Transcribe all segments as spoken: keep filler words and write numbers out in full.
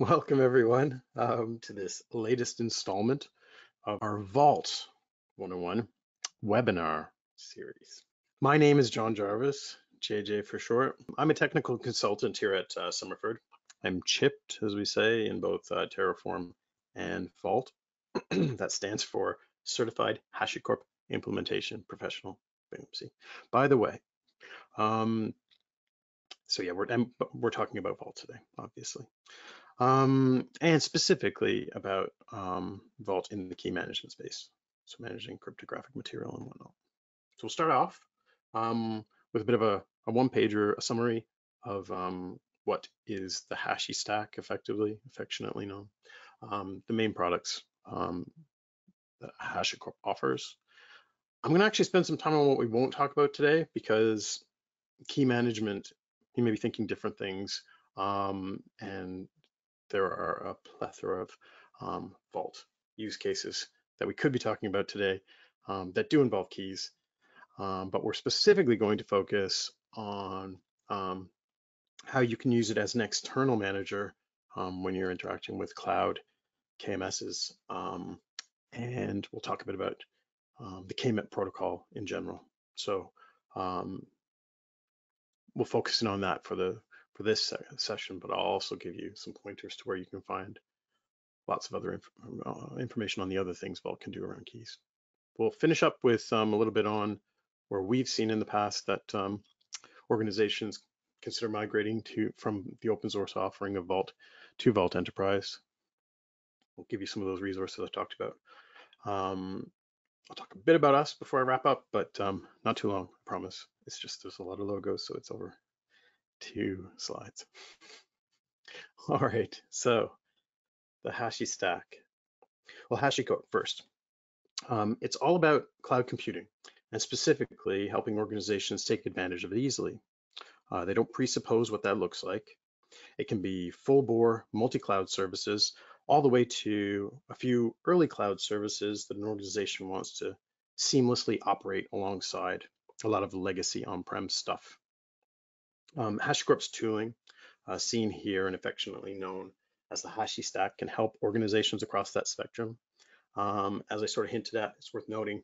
Welcome everyone um, to this latest installment of our Vault one oh one webinar series. My name is John Jarvis, J J for short. I'm a technical consultant here at uh, Summerford. I'm chipped, as we say, in both uh, Terraform and Vault. That stands for Certified HashiCorp Implementation Professional. By the way, um, so yeah, we're, we're talking about Vault today, obviously. Um, and specifically about um, Vault in the key management space. So managing cryptographic material and whatnot. So we'll start off um, with a bit of a, a one-pager, a summary of um, what is the HashiStack, effectively, affectionately known, um, the main products um, that HashiCorp offers. I'm gonna actually spend some time on what we won't talk about today, because key management, you may be thinking different things, um, and there are a plethora of um, Vault use cases that we could be talking about today um, that do involve keys, um, but we're specifically going to focus on um, how you can use it as an external manager um, when you're interacting with cloud K M Ss, um, and we'll talk a bit about um, the K M I P protocol in general. So um, we'll focus in on that for the for this session, but I'll also give you some pointers to where you can find lots of other inf uh, information on the other things Vault can do around keys. We'll finish up with um, a little bit on where we've seen in the past that um, organizations consider migrating to from the open source offering of Vault to Vault Enterprise. We'll give you some of those resources I talked about. Um, I'll talk a bit about us before I wrap up, but um, not too long, I promise. It's just there's a lot of logos, so it's over two slides. All right, so the HashiStack. Well, HashiCorp first. Um, it's all about cloud computing and specifically helping organizations take advantage of it easily. Uh, they don't presuppose what that looks like. It can be full bore multi-cloud services all the way to a few early cloud services that an organization wants to seamlessly operate alongside a lot of legacy on-prem stuff. Um, HashiCorp's tooling, uh, seen here and affectionately known as the HashiStack, can help organizations across that spectrum. Um, as I sort of hinted at, it's worth noting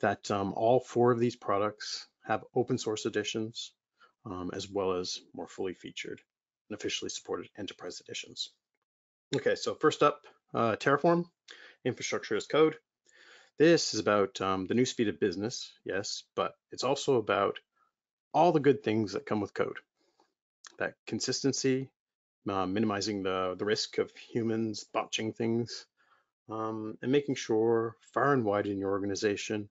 that um, all four of these products have open source editions, um, as well as more fully featured and officially supported enterprise editions. Okay, so first up, uh, Terraform, infrastructure as code. This is about um, the new speed of business, yes, but it's also about all the good things that come with code. That consistency, uh, minimizing the, the risk of humans botching things, um, and making sure far and wide in your organization,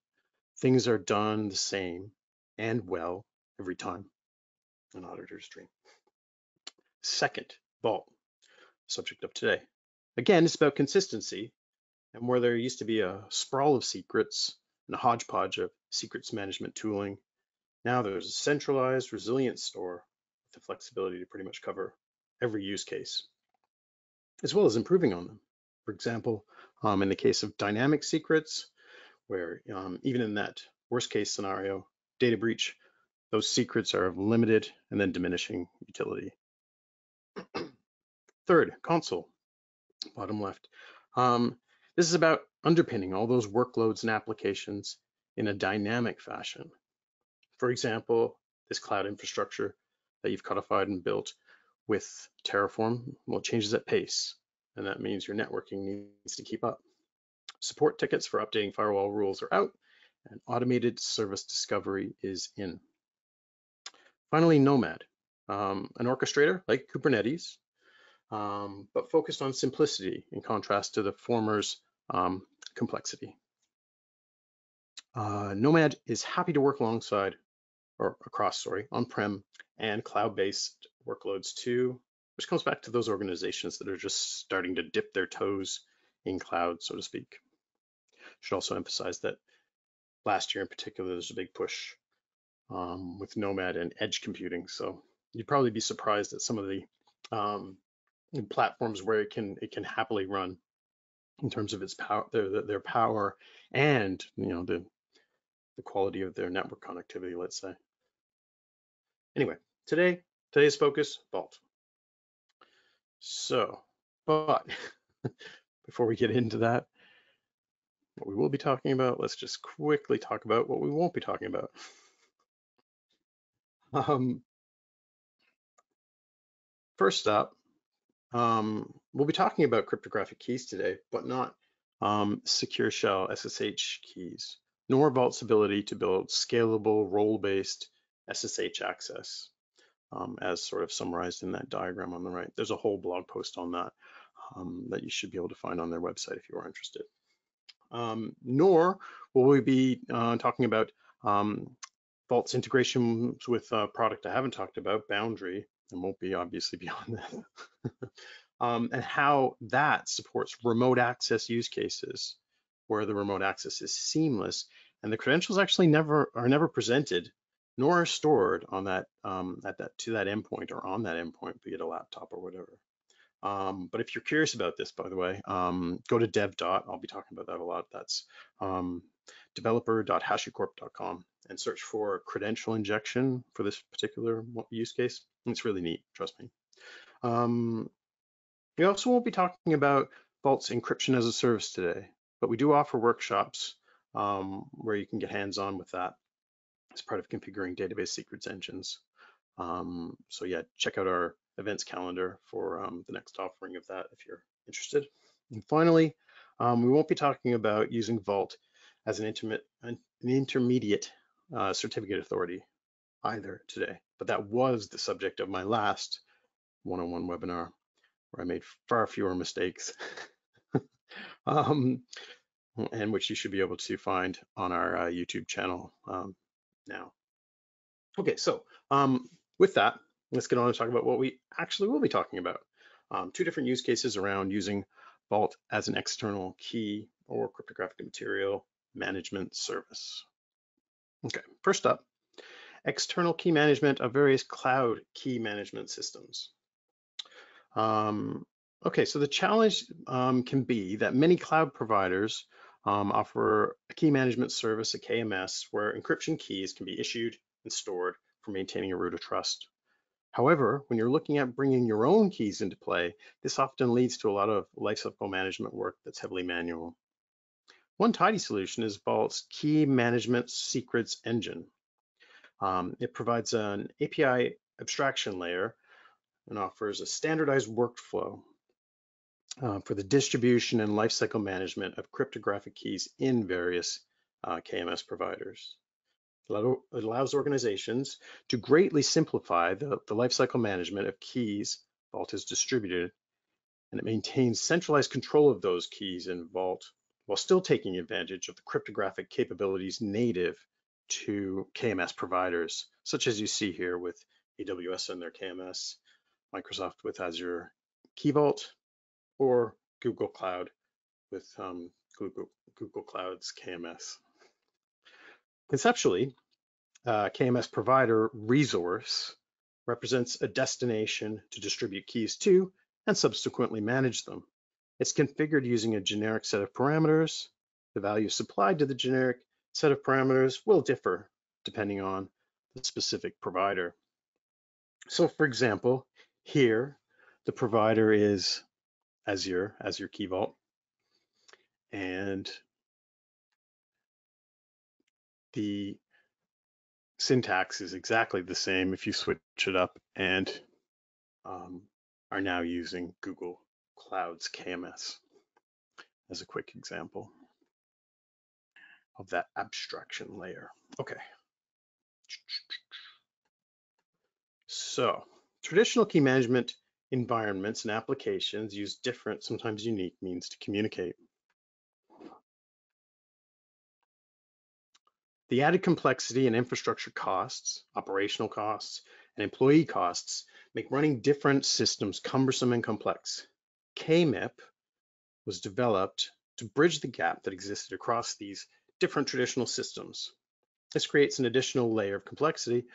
things are done the same and well every time. An auditor's dream. Second, Vault, subject of today. Again, it's about consistency, and where there used to be a sprawl of secrets and a hodgepodge of secrets management tooling, now there's a centralized resilient store with the flexibility to pretty much cover every use case, as well as improving on them. For example, um, in the case of dynamic secrets, where um, even in that worst case scenario, data breach, those secrets are of limited and then diminishing utility. Third, Consul, bottom left. Um, this is about underpinning all those workloads and applications in a dynamic fashion. For example, this cloud infrastructure that you've codified and built with Terraform, well, it changes at pace, and that means your networking needs to keep up. Support tickets for updating firewall rules are out, and automated service discovery is in. Finally, Nomad, um, an orchestrator like Kubernetes, um, but focused on simplicity in contrast to the former's um, complexity. Uh, Nomad is happy to work alongside or across, sorry, on-prem and cloud-based workloads too, which comes back to those organizations that are just starting to dip their toes in cloud, so to speak. Should also emphasize that last year in particular, there's a big push um, with Nomad and edge computing. So you'd probably be surprised at some of the um, platforms where it can it can happily run in terms of its power, their their power, and you know the the quality of their network connectivity, let's say. Anyway, today, today's focus, Vault. So But before we get into that, what we will be talking about, let's just quickly talk about what we won't be talking about. Um, first up, um, we'll be talking about cryptographic keys today, but not um, secure shell S S H keys, nor Vault's ability to build scalable role-based S S H access, um, as sort of summarized in that diagram on the right. There's a whole blog post on that um, that you should be able to find on their website if you are interested. Um, nor will we be uh, talking about um, Vault's integrations with a product I haven't talked about, Boundary, and won't be obviously beyond that, um, and how that supports remote access use cases where the remote access is seamless and the credentials actually never are never presented nor are stored on that um, at that to that endpoint or on that endpoint, be it a laptop or whatever. Um, but if you're curious about this, by the way, um, go to dev. I'll be talking about that a lot. That's um, developer dot hashicorp dot com and search for credential injection for this particular use case. It's really neat, trust me. Um, we also won't be talking about Vault's encryption as a service today, but we do offer workshops um, where you can get hands-on with that as part of configuring database secrets engines. Um, so yeah, check out our events calendar for um, the next offering of that if you're interested. And finally, um, we won't be talking about using Vault as an, intermit, an intermediate uh, certificate authority either today, but that was the subject of my last one-on-one webinar where I made far fewer mistakes um, and which you should be able to find on our uh, YouTube channel um, now. Okay, so um, with that, let's get on and talk about what we actually will be talking about. Um, two different use cases around using Vault as an external key or cryptographic material management service. Okay, first up, external key management of various cloud key management systems. Um, okay, so the challenge um, can be that many cloud providers um, offer a key management service, a K M S, where encryption keys can be issued and stored for maintaining a root of trust. However, when you're looking at bringing your own keys into play, this often leads to a lot of lifecycle management work that's heavily manual. One tidy solution is Vault's Key Management Secrets Engine. Um, it provides an A P I abstraction layer and offers a standardized workflow uh, for the distribution and lifecycle management of cryptographic keys in various uh, K M S providers. It allows organizations to greatly simplify the, the lifecycle management of keys Vault is distributed, and it maintains centralized control of those keys in Vault while still taking advantage of the cryptographic capabilities native to K M S providers, such as you see here with A W S and their K M S, Microsoft with Azure Key Vault, or Google Cloud with um, Google, Google Cloud's K M S. Conceptually, uh, K M S provider resource represents a destination to distribute keys to and subsequently manage them. It's configured using a generic set of parameters. The value supplied to the generic set of parameters will differ depending on the specific provider. So for example, here, the provider is Azure, Azure Key Vault, and the syntax is exactly the same if you switch it up and um, are now using Google Cloud's K M S as a quick example of that abstraction layer. Okay. So traditional key management environments and applications use different, sometimes unique means to communicate. The added complexity and infrastructure costs, operational costs, and employee costs make running different systems cumbersome and complex. K M I P was developed to bridge the gap that existed across these different traditional systems. This creates an additional layer of complexity,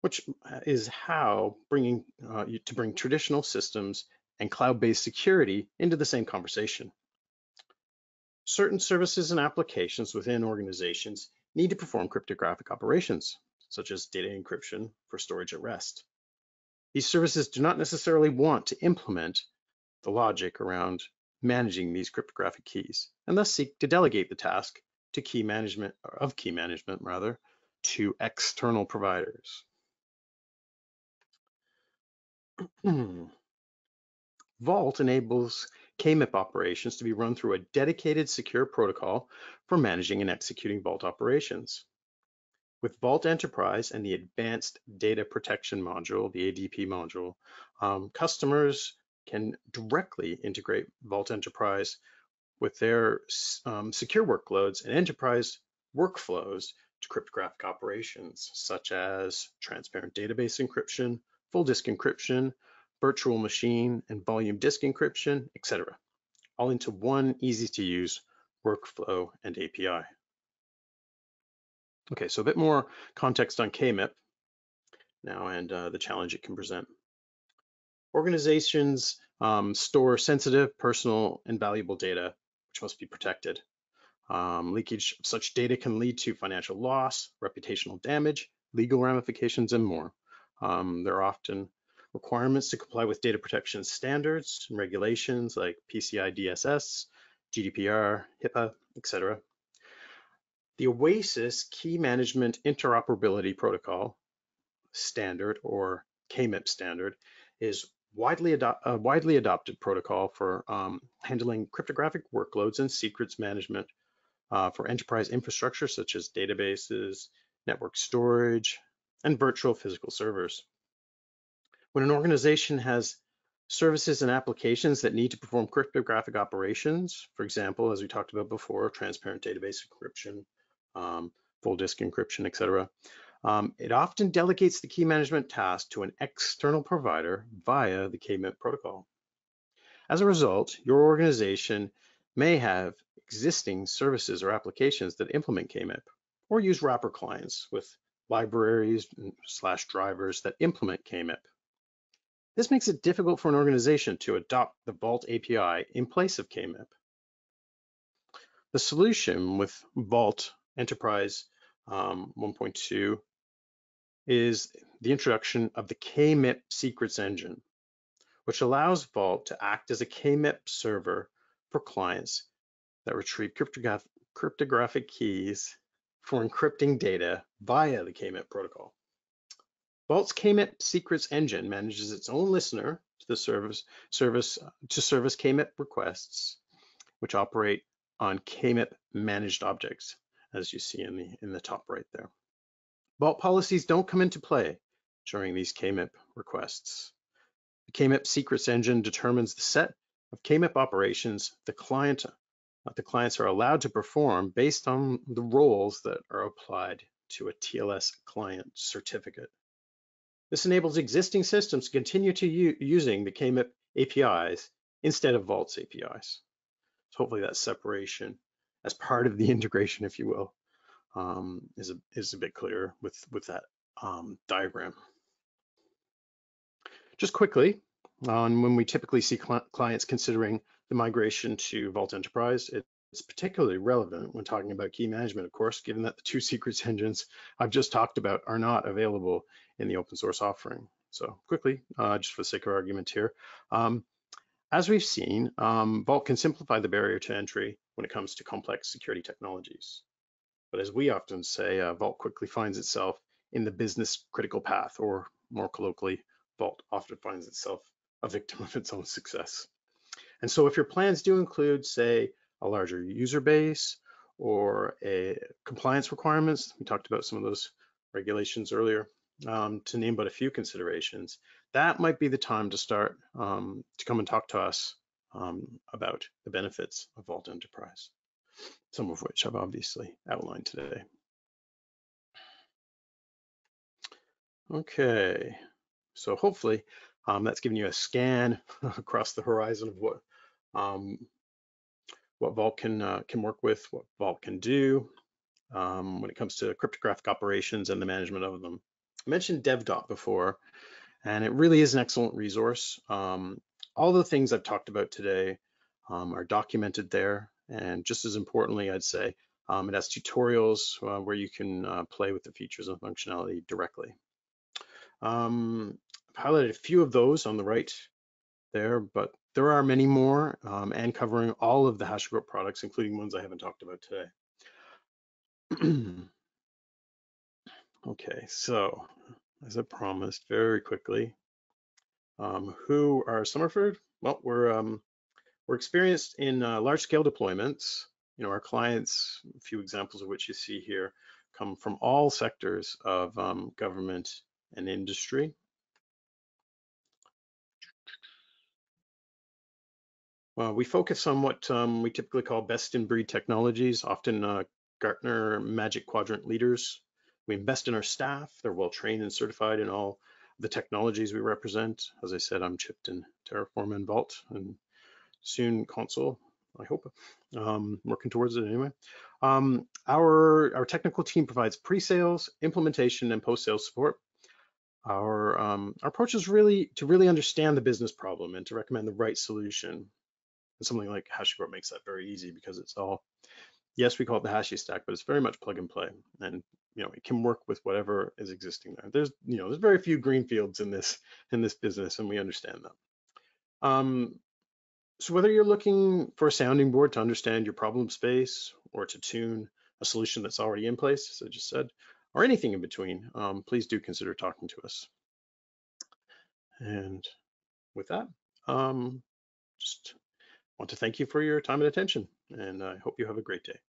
which is how bringing uh, to bring traditional systems and cloud-based security into the same conversation. Certain services and applications within organizations need to perform cryptographic operations, such as data encryption for storage at rest. These services do not necessarily want to implement the logic around managing these cryptographic keys, and thus seek to delegate the task to key management, or of key management rather, to external providers. Vault enables K M I P operations to be run through a dedicated secure protocol for managing and executing Vault operations. With Vault Enterprise and the Advanced Data Protection module, the A D P module, um, customers can directly integrate Vault Enterprise with their um, secure workloads and enterprise workflows to cryptographic operations, such as transparent database encryption, full disk encryption, virtual machine and volume disk encryption, et cetera, all into one easy-to-use workflow and A P I. Okay, so a bit more context on K M I P now and uh, the challenge it can present. Organizations um, store sensitive, personal, and valuable data, which must be protected. Um, leakage of such data can lead to financial loss, reputational damage, legal ramifications, and more. Um, there are often requirements to comply with data protection standards and regulations like P C I D S S, G D P R, HIPAA, et cetera. The OASIS Key Management Interoperability Protocol standard, or K M I P standard, is widely ado- a widely adopted protocol for um, handling cryptographic workloads and secrets management uh, for enterprise infrastructure such as databases, network storage, and virtual physical servers. When an organization has services and applications that need to perform cryptographic operations, for example, as we talked about before, transparent database encryption, um, full disk encryption, et cetera, um, it often delegates the key management task to an external provider via the K M I P protocol. As a result, your organization may have existing services or applications that implement K M I P, or use wrapper clients with libraries slash drivers that implement K M I P. This makes it difficult for an organization to adopt the Vault A P I in place of K M I P. The solution with Vault Enterprise um, one point two is the introduction of the K M I P Secrets Engine, which allows Vault to act as a K M I P server for clients that retrieve cryptograph cryptographic keys for encrypting data via the K M I P protocol. Vault's K M I P Secrets Engine manages its own listener to the service, service to service K M I P requests, which operate on K M I P managed objects, as you see in the in the top right there. Vault policies don't come into play during these K M I P requests. The K M I P Secrets Engine determines the set of K M I P operations the client the clients are allowed to perform based on the roles that are applied to a T L S client certificate. This enables existing systems to continue to u using the K M I P A P Is instead of Vault's A P Is. So hopefully that separation as part of the integration, if you will, um, is, a, is a bit clearer with, with that um, diagram. Just quickly, on when we typically see cl clients considering the migration to Vault Enterprise, it's particularly relevant when talking about key management, of course, given that the two secrets engines I've just talked about are not available in the open source offering. So quickly, uh, just for the sake of argument here, um, as we've seen, um, Vault can simplify the barrier to entry when it comes to complex security technologies. But as we often say, uh, Vault quickly finds itself in the business critical path, or more colloquially, Vault often finds itself a victim of its own success. And so if your plans do include, say, a larger user base or a compliance requirements, we talked about some of those regulations earlier, um, to name but a few considerations, that might be the time to start um, to come and talk to us um, about the benefits of Vault Enterprise, some of which I've obviously outlined today. Okay, so hopefully um, that's given you a scan across the horizon of what um, what Vault can, uh, can work with, what Vault can do um, when it comes to cryptographic operations and the management of them. I mentioned DevDot before, and it really is an excellent resource. Um, all the things I've talked about today um, are documented there, and just as importantly, I'd say, um, it has tutorials uh, where you can uh, play with the features and functionality directly. Um, I've highlighted a few of those on the right there, but There are many more, um, and covering all of the HashiCorp products, including ones I haven't talked about today. Okay, so as I promised, very quickly, um, who are Summerford? Well, we're um, we're experienced in uh, large-scale deployments. You know, our clients, a few examples of which you see here, come from all sectors of um, government and industry. Well, we focus on what um, we typically call best-in-breed technologies, often uh, Gartner Magic Quadrant leaders. We invest in our staff. They're well trained and certified in all the technologies we represent. As I said, I'm chipped in Terraform and Vault, and soon Consul, I hope. Um, working towards it anyway. Um, our, our technical team provides pre-sales, implementation, and post-sales support. Our, um, our approach is really to really understand the business problem and to recommend the right solution. And something like HashiCorp makes that very easy because it's all, yes, we call it the HashiStack, but it's very much plug and play. And you know, it can work with whatever is existing there. There's, you know, there's very few greenfields in this in this business, and we understand that. Um, so whether you're looking for a sounding board to understand your problem space, or to tune a solution that's already in place, as I just said, or anything in between, um, please do consider talking to us. And with that, um, just want to thank you for your time and attention, and I hope you have a great day.